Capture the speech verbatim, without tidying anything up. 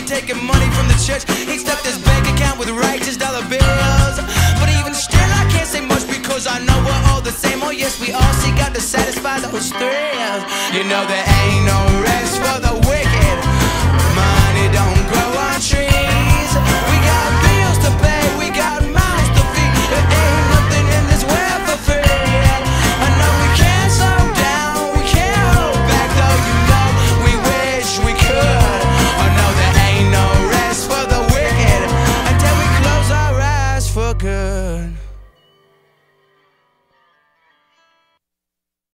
busy taking money from the church. He stuffed his bank account with righteous dollar bills. But even still, I can't say much because I know we're all the same. Oh yes, we all seek out to satisfy those thrills. You know there ain't no rest for the world.